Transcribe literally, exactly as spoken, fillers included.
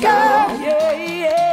go. Yeah, yeah.